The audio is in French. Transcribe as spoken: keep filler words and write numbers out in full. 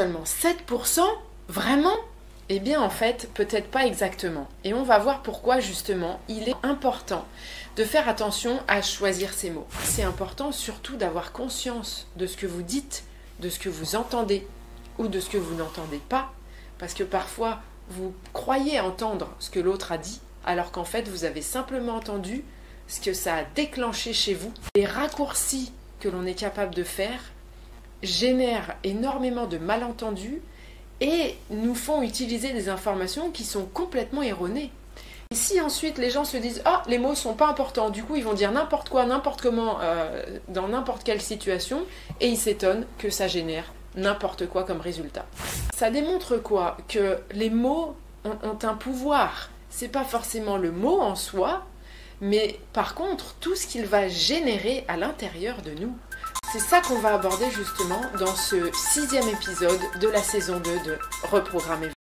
Seulement sept pour cent? Vraiment? Eh bien en fait, peut-être pas exactement. Et on va voir pourquoi justement il est important de faire attention à choisir ses mots. C'est important surtout d'avoir conscience de ce que vous dites, de ce que vous entendez ou de ce que vous n'entendez pas. Parce que parfois, vous croyez entendre ce que l'autre a dit, alors qu'en fait, vous avez simplement entendu ce que ça a déclenché chez vous. Les raccourcis que l'on est capable de faire génèrent énormément de malentendus et nous font utiliser des informations qui sont complètement erronées. Et si ensuite les gens se disent « Ah, les mots sont pas importants », du coup ils vont dire n'importe quoi, n'importe comment, euh, dans n'importe quelle situation, et ils s'étonnent que ça génère n'importe quoi comme résultat. Ça démontre quoi? Que les mots ont, ont un pouvoir. C'est pas forcément le mot en soi, mais par contre, tout ce qu'il va générer à l'intérieur de nous. C'est ça qu'on va aborder justement dans ce sixième épisode de la saison deux de Reprogrammez-vous.